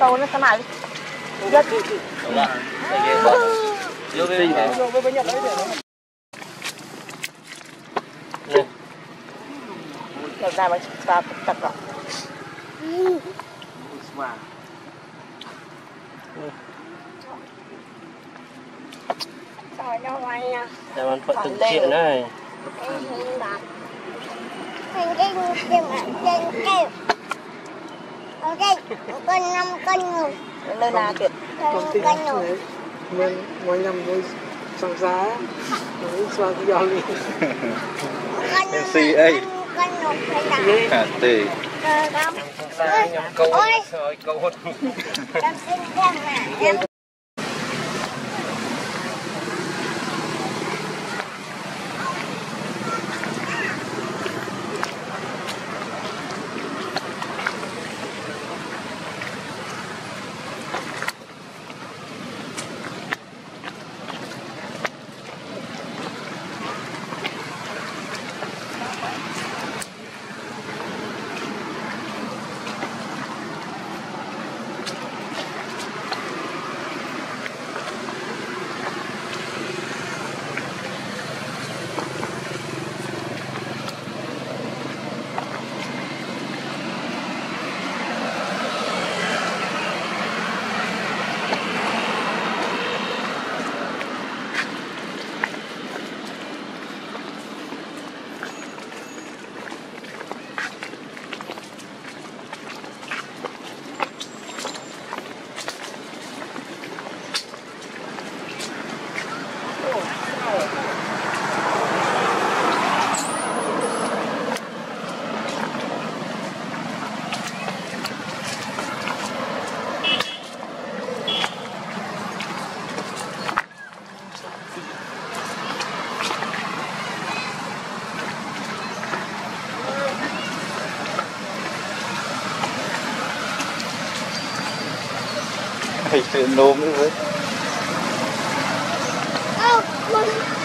tàu nó sao này rất ra mà ta tập đó rồi đâu vậy nha để mình phải từng chuyện đây con 5 cân rồi lên là chuyện cân rồi mỗi năm tôi sang giá tôi xoa cái giò này à tì câu rồi câu hết phải tự nôm nữa với.